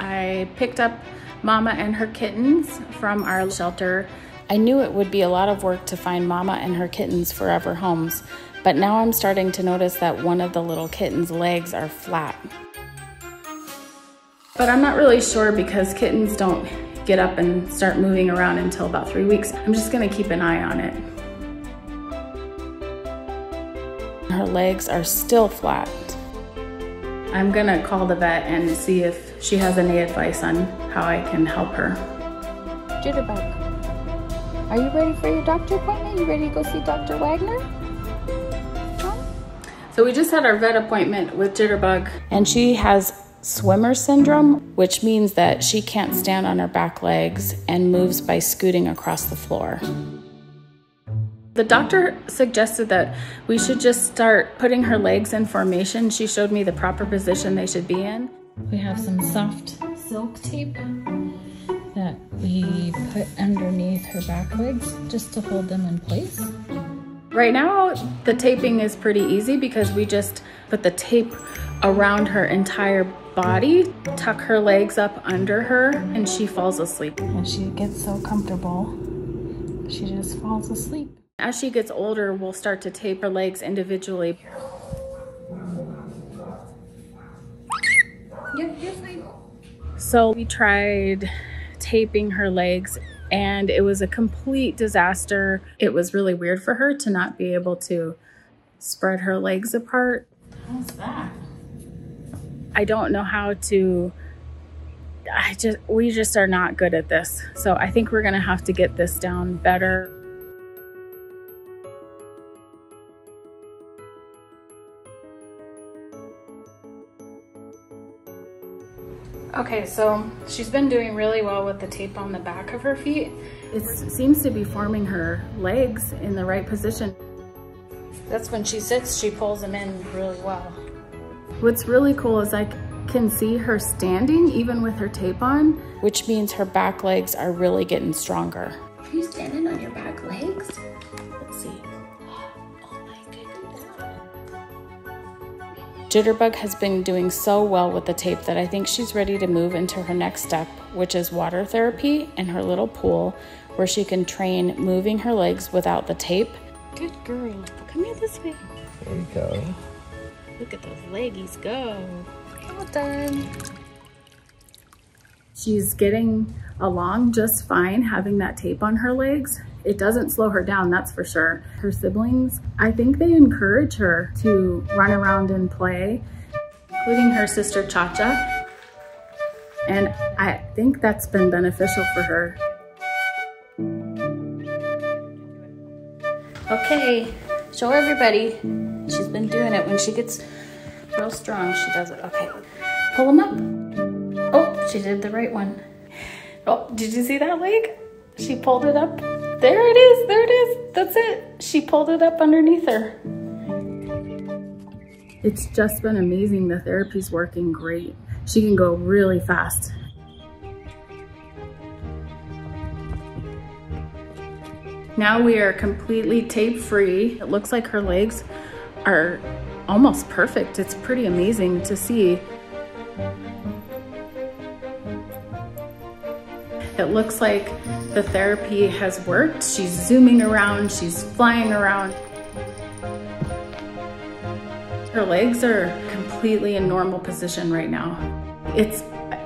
I picked up Mama and her kittens from our shelter. I knew it would be a lot of work to find Mama and her kittens forever homes, but now I'm starting to notice that one of the little kitten's legs are flat. But I'm not really sure because kittens don't get up and start moving around until about 3 weeks. I'm just gonna keep an eye on it. Her legs are still flat. I'm gonna call the vet and see if she has any advice on how I can help her. Jitterbug, are you ready for your doctor appointment? You ready to go see Dr. Wagner? Huh? So we just had our vet appointment with Jitterbug. And she has swimmer syndrome, which means that she can't stand on her back legs and moves by scooting across the floor. The doctor suggested that we should just start putting her legs in formation. She showed me the proper position they should be in. We have some soft silk tape that we put underneath her back legs just to hold them in place. Right now, the taping is pretty easy because we just put the tape around her entire body, tuck her legs up under her, and she falls asleep. And she gets so comfortable, she just falls asleep. As she gets older, we'll start to tape her legs individually. So we tried taping her legs and it was a complete disaster. It was really weird for her to not be able to spread her legs apart. How's that? I don't know how to, we just are not good at this. So I think we're gonna have to get this down better. Okay, so she's been doing really well with the tape on the back of her feet. It seems to be forming her legs in the right position. That's when she sits, she pulls them in really well. What's really cool is I can see her standing even with her tape on, which means her back legs are really getting stronger. Are you standing on your back legs? Let's see. Jitterbug has been doing so well with the tape that I think she's ready to move into her next step, which is water therapy and her little pool where she can train moving her legs without the tape. Good girl. Come here this way. There you go. Look at those leggies go. All done. She's getting along just fine having that tape on her legs. It doesn't slow her down, that's for sure. Her siblings, I think they encourage her to run around and play, including her sister Cha-Cha. And I think that's been beneficial for her. Okay, show everybody. She's been doing it. When she gets real strong, she does it. Okay, pull them up. Oh, she did the right one. Oh, did you see that leg? She pulled it up. There it is, there it is, that's it. She pulled it up underneath her. It's just been amazing. The therapy's working great. She can go really fast. Now we are completely tape free. It looks like her legs are almost perfect. It's pretty amazing to see. It looks like the therapy has worked. She's zooming around, she's flying around. Her legs are completely in normal position right now. It's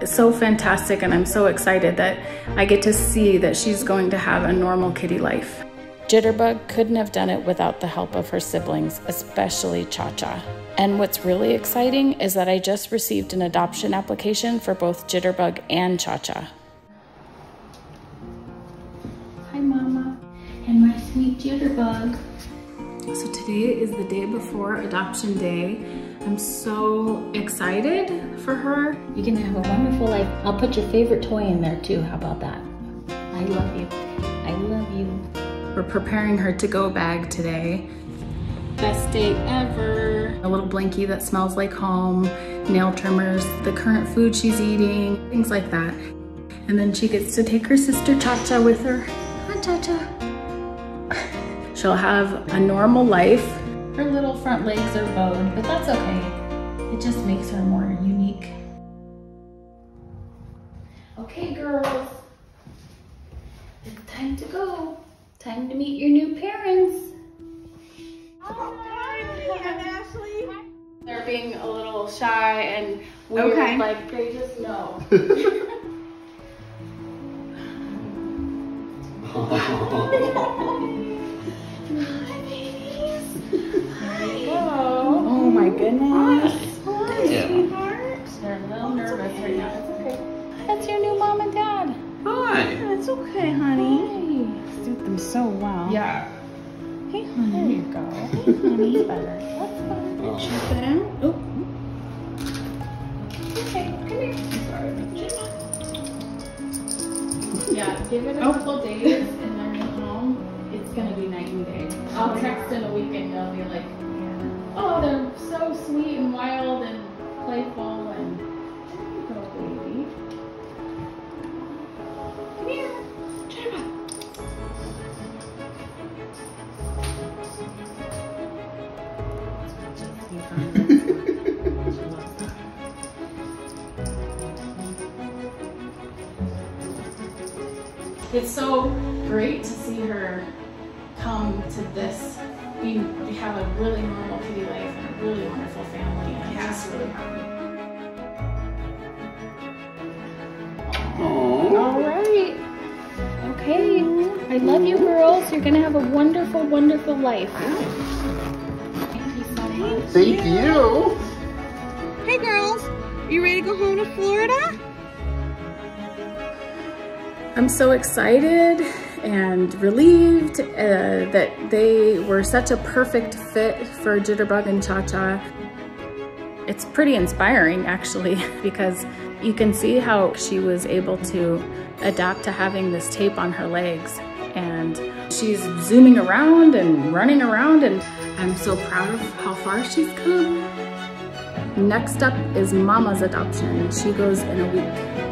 so fantastic and I'm so excited that I get to see that she's going to have a normal kitty life. Jitterbug couldn't have done it without the help of her siblings, especially Cha-Cha. And what's really exciting is that I just received an adoption application for both Jitterbug and Cha-Cha. Jitterbug. So today is the day before adoption day. I'm so excited for her. You're gonna have a wonderful life. I'll put your favorite toy in there too. How about that? I love you. I love you. We're preparing her to-go bag today. Best day ever. A little blankie that smells like home, nail trimmers, the current food she's eating, things like that. And then she gets to take her sister Cha-Cha with her. Hi, Cha-Cha. She'll have a normal life. Her little front legs are bowed, but that's okay. It just makes her more unique. Okay, girls, it's time to go. Time to meet your new parents. Hi, I'm Ashley. They're being a little shy and weird, okay. Like they just know. Hi, babies. Hi. Hello. Oh my goodness. Hi. Yeah. They're a little nervous right now. It's okay. That's your new mom and dad. Hi. Yeah, it's okay, honey. Hi. Suit them so well. Yeah. Hey, honey. There you go. Hey, honey. That's better. That's better. Oh. Should I sit down? Oh. Okay, come here. Sorry. Yeah, give it a couple days and then you're home. It's going to be night and day. I'll text in a week and they'll be like, oh, they're so sweet and wild and playful and... It's so great to see her come to this. We have a really normal kitty life and a really wonderful family, and I'm just really happy. Aww. All right. Okay. I love you, girls. You're gonna have a wonderful, wonderful life. Thank you so much. Thank you. Hey, girls. You ready to go home to Florida? I'm so excited and relieved that they were such a perfect fit for Jitterbug and Cha-Cha. It's pretty inspiring, actually, because you can see how she was able to adapt to having this tape on her legs. And she's zooming around and running around, and I'm so proud of how far she's come. Next up is Mama's adoption. She goes in a week.